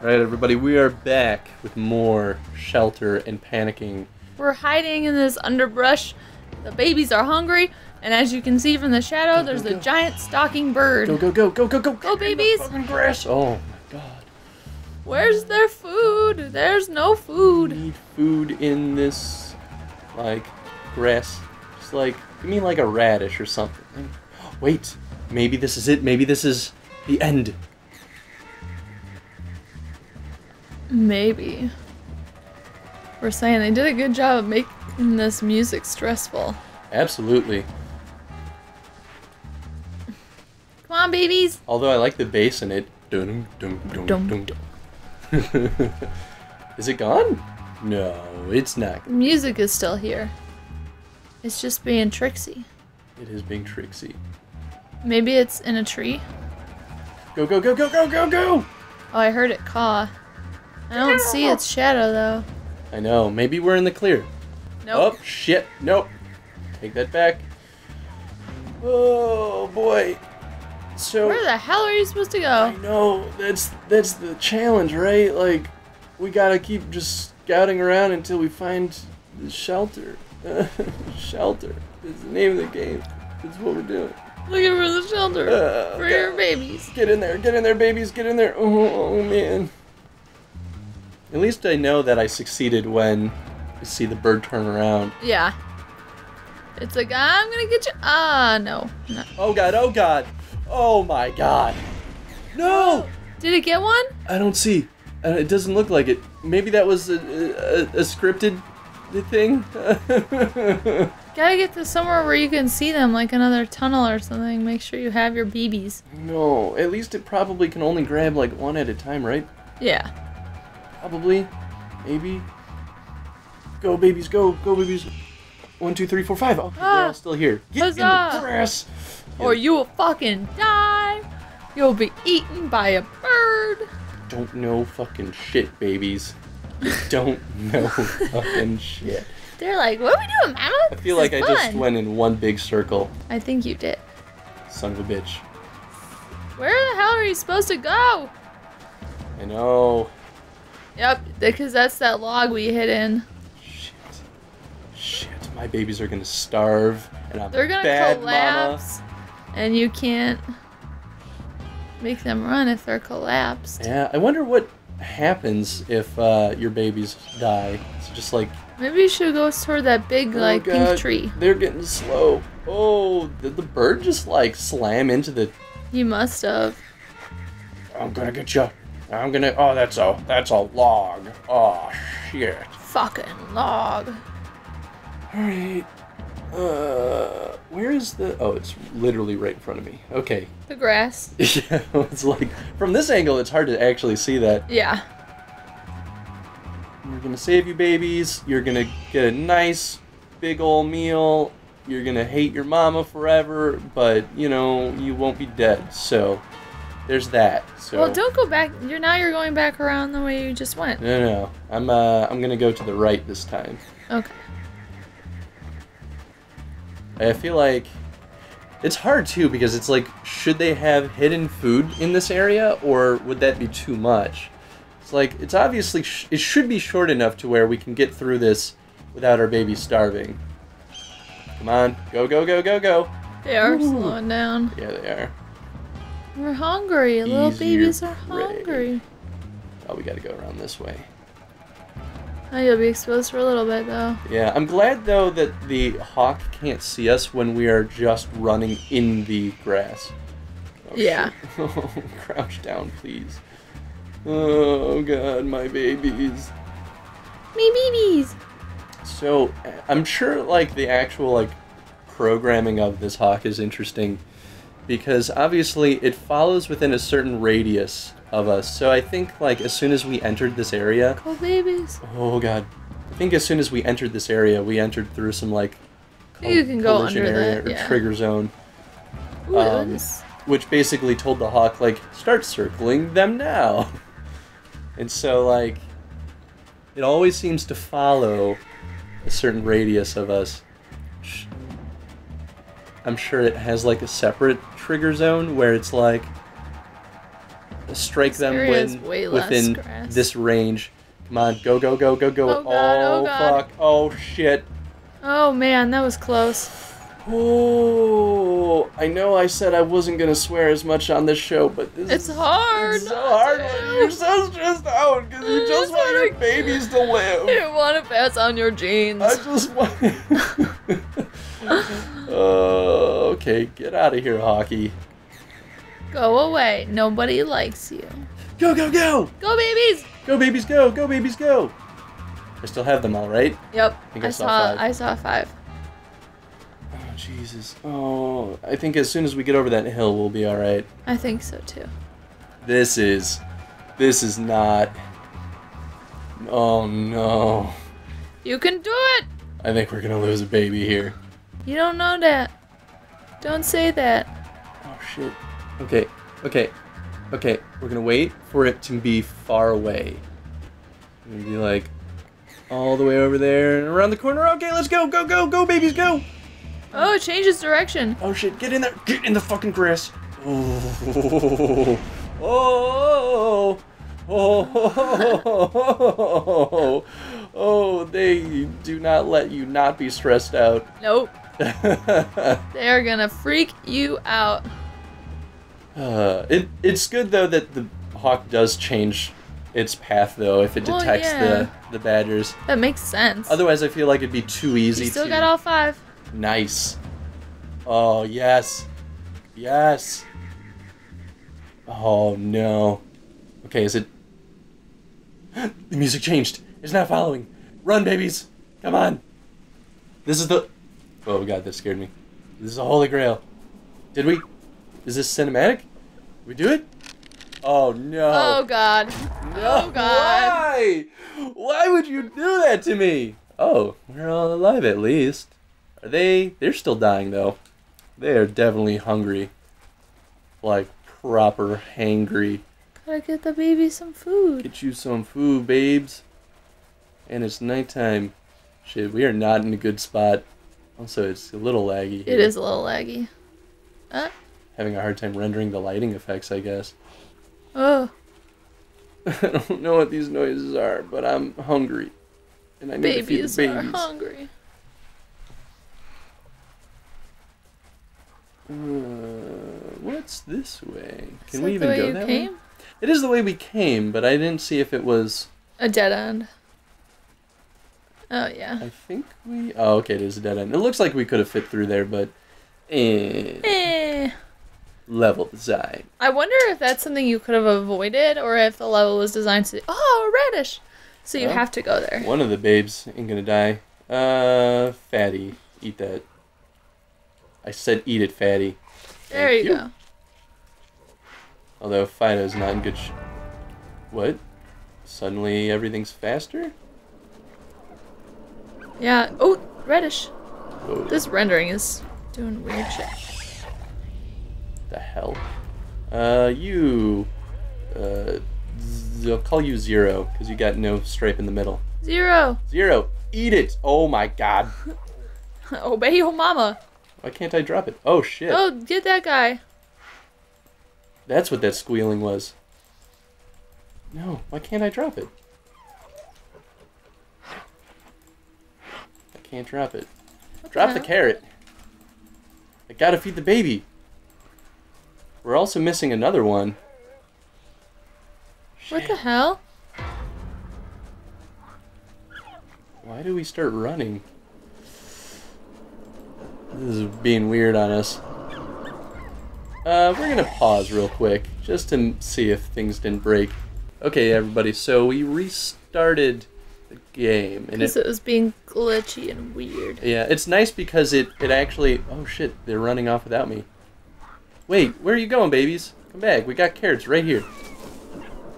Alright everybody, we are back with more Shelter and Panicking. We're hiding in this underbrush, the babies are hungry, and as you can see from the shadow, there's a giant stalking bird. Go, go, go, go, go, go! Go babies! Grass. Oh my god. Where's their food? There's no food. We need food in this, like, grass. Just like, you mean like a radish or something. Wait, maybe this is it, maybe this is the end. Maybe. We're saying they did a good job of making this music stressful. Absolutely. Come on, babies! Although I like the bass in it. Dum, dum, dum, dum, dum. Is it gone? No, it's not. The music is still here. It's just being tricksy. It is being tricksy. Maybe it's in a tree? Go, go, go, go, go, go, go! Oh, I heard it caw. I don't see its shadow, though. I know. Maybe we're in the clear. Nope. Oh, shit. Nope. Take that back. Oh, boy. So where the hell are you supposed to go? I know. That's the challenge, right? Like, we gotta keep just scouting around until we find the shelter. Shelter is the name of the game. That's what we're doing. Looking for the shelter. For your babies. Get in there. Get in there, babies. Get in there. Oh, man. At least I know that I succeeded when I see the bird turn around. Yeah. It's like, I'm gonna get you. No. Not. Oh god, oh god. Oh my god. No! Did it get one? I don't see. It doesn't look like it. Maybe that was a scripted thing? Gotta get to somewhere where you can see them, like another tunnel or something. Make sure you have your BBs. No, at least it probably can only grab like one at a time, right? Yeah. Probably, maybe. Go babies, go, go babies. 1, 2, 3, 4, 5. Oh, they're all still here. Get in the grass, or you will fucking die. You'll be eaten by a bird. Don't know fucking shit, babies. Don't know fucking shit. They're like, what are we doing, Mama? I feel like I just went in one big circle. I think you did. Son of a bitch. Where the hell are you supposed to go? I know. Yep, because that's that log we hid in. Shit. Shit, my babies are gonna starve, and I'm they're gonna bad collapse, mama. And you can't make them run if they're collapsed. Yeah, I wonder what happens if your babies die. It's just like... Maybe you should go toward that big, oh like, God, pink tree. They're getting slow. Oh, did the bird just, like, slam into the... You must have. I'm gonna get you. I'm gonna. Oh, that's a log. Oh shit. Fucking log. All right. Where is the? Oh, it's literally right in front of me. Okay. The grass. Yeah, it's like from this angle, it's hard to actually see that. Yeah. We're gonna save you, babies. You're gonna get a nice, big old meal. You're gonna hate your mama forever, but you know you won't be dead. So. There's that. So. Well, don't go back. Now you're going back around the way you just went. No, no. I'm gonna go to the right this time. Okay. I feel like it's hard too because it's like, should they have hidden food in this area, or would that be too much? It's like it's obviously it should be short enough to where we can get through this without our baby starving. Come on, go go go go go. They are slowing down. Yeah, they are. We're hungry. Little babies are hungry. Oh, we gotta go around this way. Oh, you'll be exposed for a little bit, though. Yeah, I'm glad, though, that the hawk can't see us when we are just running in the grass. Oh, yeah. Crouch down, please. Oh, God, my babies. Me babies! So, I'm sure, like, the actual, like, programming of this hawk is interesting. Because obviously it follows within a certain radius of us. So I think like as soon as we entered this area... Oh, babies. Oh, God. I think as soon as we entered this area, we entered through some like... You can go under that, or yeah. Trigger zone. Ooh, which basically told the hawk, like, start circling them now. And so like, it always seems to follow a certain radius of us. I'm sure it has like a separate trigger zone where it's like strike them within this range. Come on, go, go, go, go, go. Oh, God, oh fuck. Oh, shit. Oh, man, that was close. Oh, I know I said I wasn't going to swear as much on this show, but this is hard. It's so hard when you're so stressed out because you just want your babies to live. You want to pass on your genes. I just want... okay, get out of here, hockey. Go away. Nobody likes you. Go, go, go! Go, babies! Go, babies, go! Go, babies, go! I still have them all, right? Yep. I saw five. Oh, Jesus. Oh, I think as soon as we get over that hill, we'll be all right. I think so, too. This is not... Oh, no. You can do it! I think we're going to lose a baby here. You don't know that. Don't say that. Oh, shit. Okay, okay, okay. We're gonna wait for it to be far away. We're gonna be like all the way over there and around the corner. Okay, let's go, go, go, go, babies, go! Oh, it changes direction. Oh shit! Get in there! Get in the fucking grass! Oh, oh, oh, oh, oh, oh, oh, oh! They do not let you not be stressed out. Nope. They are gonna freak you out. It's good though that the hawk does change its path though if it detects the badgers. That makes sense. Otherwise, I feel like it'd be too easy. You still got all five. Nice. Oh yes, yes. Oh no. Okay, is it? The music changed. It's not following. Run, babies. Come on. This is the. Oh god, that scared me. This is the Holy Grail. Did we? Is this cinematic? We do it? Oh no! Oh god! No! Oh, god. Why? Why would you do that to me? Oh, we're all alive at least. Are they? They're still dying though. They are definitely hungry, like proper hangry. Gotta get the baby some food. Get you some food, babes. And it's nighttime. Shit, we are not in a good spot. Also, it's a little laggy here. It is a little laggy. Having a hard time rendering the lighting effects, I guess. Oh. I don't know what these noises are, but I'm hungry. And I need to feed the babies are hungry. What's this way? Can we even go that way? It is the way we came, but I didn't see if it was... a dead end. Oh, yeah. I think we... Oh, okay, it is a dead end. It looks like we could have fit through there, but... Level design. I wonder if that's something you could have avoided or if the level was designed to... Oh, radish! So you have to go there. One of the babes ain't gonna die. Fatty. Eat that. I said eat it, Fatty. There you go. Although Fido's not in good What? Suddenly everything's faster? Yeah. Oh, radish. Whoa. This rendering is doing weird shit. The hell? I'll call you Zero, because you got no stripe in the middle. Zero! Zero! Eat it! Oh my god. Obey your mama. Why can't I drop it? Oh shit. Oh, get that guy. That's what that squealing was. No, why can't I drop it? I can't drop it. What drop the carrot. I gotta feed the baby. We're also missing another one. Shit. What the hell? Why do we start running? This is being weird on us. We're gonna pause real quick, just to see if things didn't break. Okay, everybody, so we restarted the game. Because it was being glitchy and weird. Yeah, it's nice because it actually... Oh shit, they're running off without me. Wait, where are you going, babies? Come back. We got carrots right here.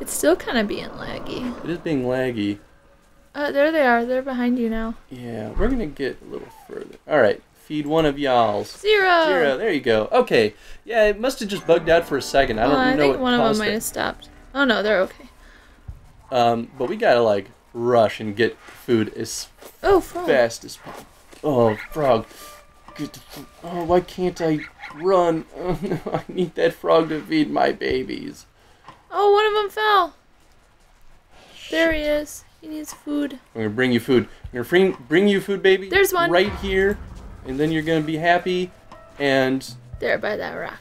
It's still kind of being laggy. It is being laggy. There they are. They're behind you now. Yeah, we're going to get a little further. All right, feed one of y'all's. Zero. Zero, there you go. Okay, yeah, it must have just bugged out for a second. I don't know what caused it. I think one of them might have stopped. Oh, no, they're okay. But we got to, like, rush and get food as fast as possible. Oh, frog. Get the food. Oh, why can't I... Run! Oh, no, I need that frog to feed my babies. Oh, one of them fell. There he is. He needs food. I'm going to bring you food. I'm going to bring you food, baby. There's one. Right here. And then you're going to be happy. And... there, by that rock.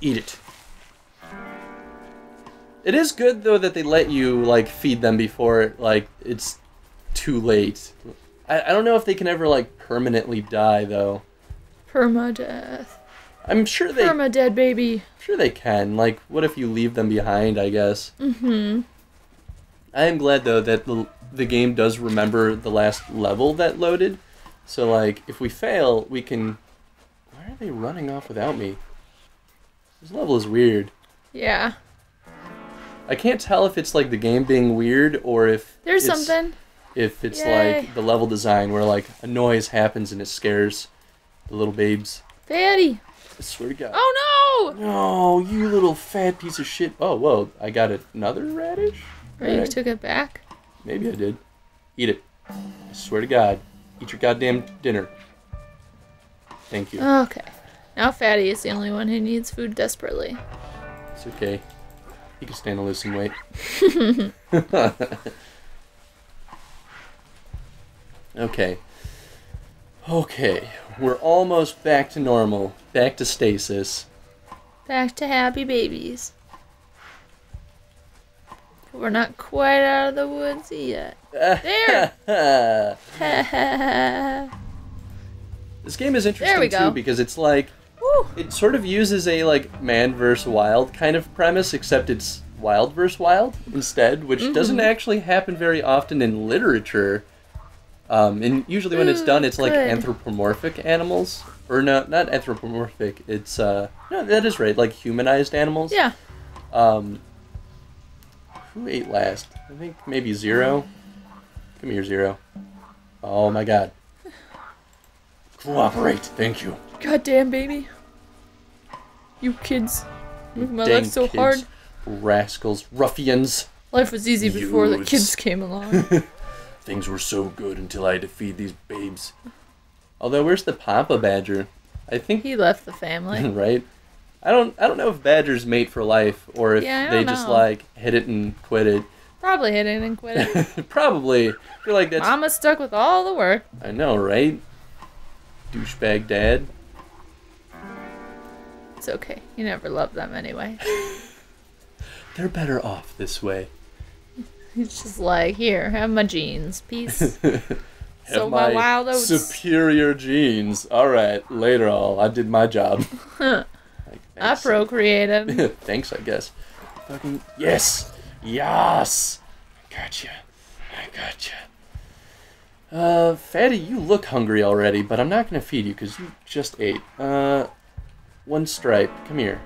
Eat it. It is good, though, that they let you, like, feed them before, like, it's too late. I don't know if they can ever, like, permanently die, though. Permadeath. I'm sure they... permadead, baby. I'm sure they can. Like, what if you leave them behind, I guess? Mm-hmm. I am glad, though, that the game does remember the last level that loaded. So, like, if we fail, we can... why are they running off without me? This level is weird. Yeah. I can't tell if it's like the game being weird or if there's something. If it's yay. Like the level design where like a noise happens and it scares the little babes. Fatty. I swear to God. Oh no! No, you little fat piece of shit. Oh whoa, I got another radish. Right, you took it back. Maybe I did. Eat it. I swear to God, eat your goddamn dinner. Thank you. Okay. Now Fatty is the only one who needs food desperately. It's okay. He can stand to lose some weight. Okay. Okay. We're almost back to normal. Back to stasis. Back to happy babies. But we're not quite out of the woods yet. There! This game is interesting too because it's like... it sort of uses a, like, man versus wild kind of premise, except it's wild versus wild instead, which doesn't actually happen very often in literature. And usually when it's done, it's, like, anthropomorphic animals. Or, no, not anthropomorphic. It's, no, that is right. Like, humanized animals. Yeah. Who ate last? I think maybe Zero. Come here, Zero. Oh, my God. Cooperate. Thank you. Goddamn, baby. You kids. Move my life so kids. Hard. Rascals. Ruffians. Life was easy before the kids came along. Things were so good until I had to feed these babes. Although, where's the Papa Badger? I think... he left the family. Right? I don't know if badgers mate for life, or if they just, like, hit it and quit it. Probably hit it and quit it. Probably. I feel like that's... Mama stuck with all the work. I know, right? Douchebag dad. It's okay. You never love them anyway. They're better off this way. He's just like, here, have my jeans. Peace. So my wild oats. Superior jeans. All right, later all. I did my job. Like, I procreated. Thanks, I guess. Fucking yes. Yes. Gotcha. I gotcha. Fatty, you look hungry already, but I'm not going to feed you because you just ate. One stripe. Come here.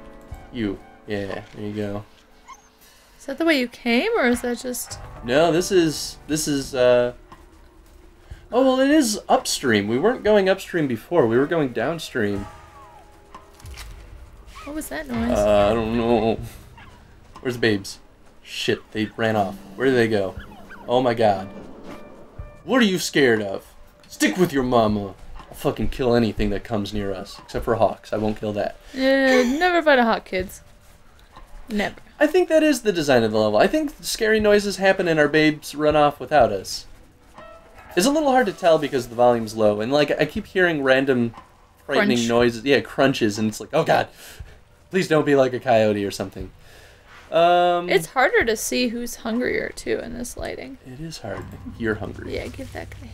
You. Yeah, there you go. Is that the way you came, or is that just... no, this is, oh, well, it is upstream. We weren't going upstream before. We were going downstream. What was that noise? I don't know. Where's the babes? Shit, they ran off. Where did they go? Oh, my God. What are you scared of? Stick with your mama. I'll fucking kill anything that comes near us. Except for hawks. I won't kill that. Never fight a hawk, kids. Never. I think that is the design of the level. I think scary noises happen and our babes run off without us. It's a little hard to tell because the volume's low. And, like, I keep hearing random frightening noises. Yeah, crunches. And it's like, oh, God. Please don't be like a coyote or something. It's harder to see who's hungrier, too, in this lighting. It is hard. I think you're hungry. Yeah, give that guy.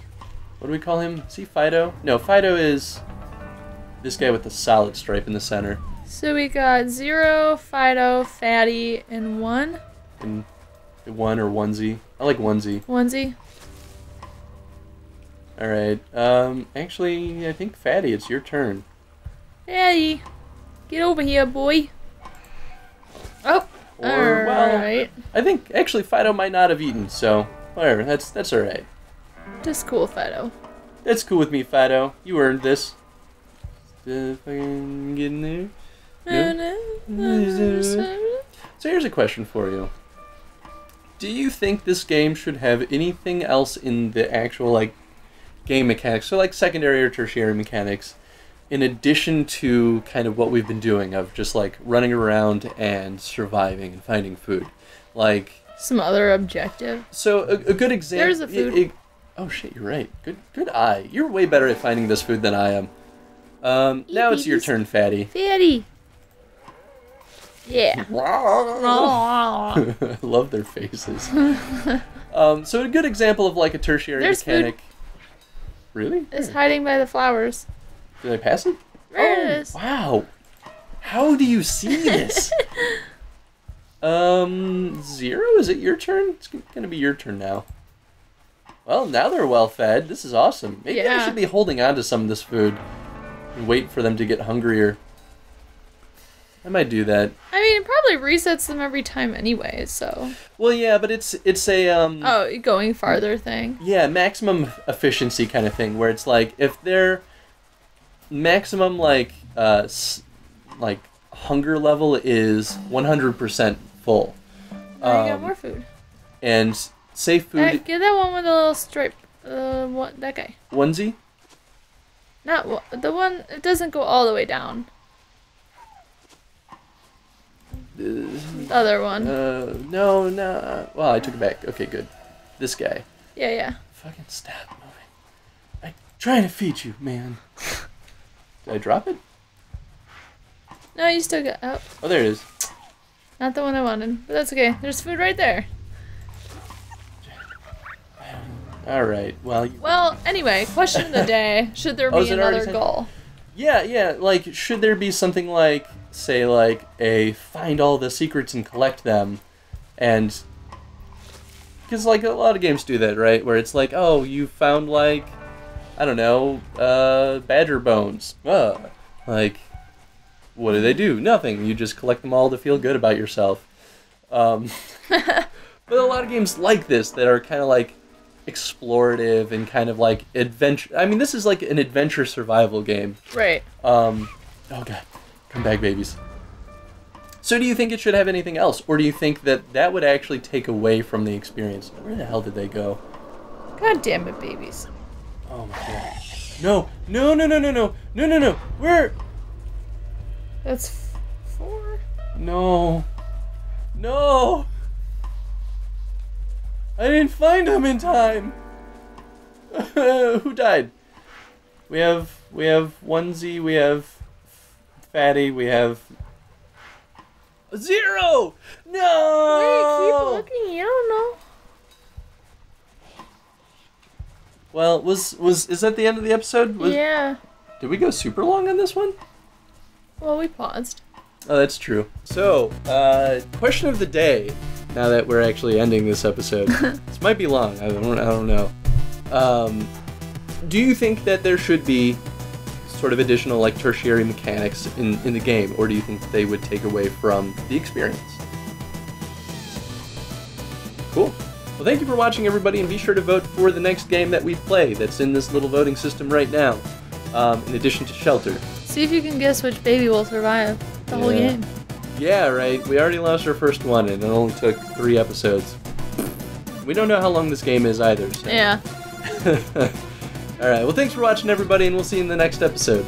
What do we call him? Is he Fido? No, Fido is this guy with the solid stripe in the center. So we got Zero, Fido, Fatty, and One. And One or Onesie. I like Onesie. Onesie. Alright. Actually, I think Fatty, it's your turn. Fatty, get over here, boy. Oh. Or, well, right. I think actually Fido might not have eaten, so whatever. That's all right. Just cool, Fido. That's cool with me, Fido. You earned this. Still fucking getting there. No. So here's a question for you. Do you think this game should have anything else in the actual like game mechanics, so like secondary or tertiary mechanics, in addition to kind of what we've been doing of just like running around and surviving and finding food, like some other objective. So a good example. There's a food. Oh shit, you're right. Good eye. You're way better at finding this food than I am. Now it's your turn, Fatty. Fatty. Yeah. I love their faces. So a good example of like a tertiary mechanic. Food. Really? It's hiding by the flowers. Did I pass it? There it is. Wow. How do you see this? Zero, is it your turn? It's gonna be your turn now. Well, now they're well fed. This is awesome. Maybe I should be holding on to some of this food and wait for them to get hungrier. I might do that. I mean, it probably resets them every time anyway, so... Well, yeah, but it's a, oh, going farther thing. Yeah, maximum efficiency kind of thing, where it's like, if their maximum, like hunger level is 100% full. Now you got more food. And safe food... Get that one with a little stripe. That guy. Onesie? Not the one... It doesn't go all the way down. Other one. No. Well, I took it back. Okay, good. This guy. Yeah. Fucking stop moving. I'm trying to feed you, man. Did I drop it? No, you still got up. Oh, there it is. Not the one I wanted, but that's okay. There's food right there. Alright, well... Well, anyway, question of the day. Should there be another goal? Yeah, like, should there be something like... Say, like, a find all the secrets and collect them, and... Because, like, a lot of games do that, right? Where it's like, oh, you found, like, I don't know, badger bones. Like, what do they do? Nothing. You just collect them all to feel good about yourself. But a lot of games like this that are kind of, like, explorative and kind of, like, adventure... I mean, this is, like, an adventure survival game. Right. Oh, God. Bag babies. So do you think it should have anything else, or do you think that would actually take away from the experience? Where the hell did they go? God damn it, babies. Oh my god. No. Where? That's four? No. I didn't find them in time. Who died? We have onesie, we have Fatty, we have zero. No. Wait, keep looking. You don't know. Well, is that the end of the episode? Yeah. Did we go super long on this one? Well, we paused. Oh, that's true. So, question of the day. Now that we're actually ending this episode, this might be long. I don't know. Do you think that there should be sort of additional, like, tertiary mechanics in the game, or do you think they would take away from the experience? Cool. Well, thank you for watching, everybody, and be sure to vote for the next game that we play that's in this little voting system right now, in addition to Shelter. See if you can guess which baby will survive the whole game. Yeah, right. We already lost our first one, and it only took 3 episodes. We don't know how long this game is either, so... Yeah. Alright, well, thanks for watching, everybody, and we'll see you in the next episode.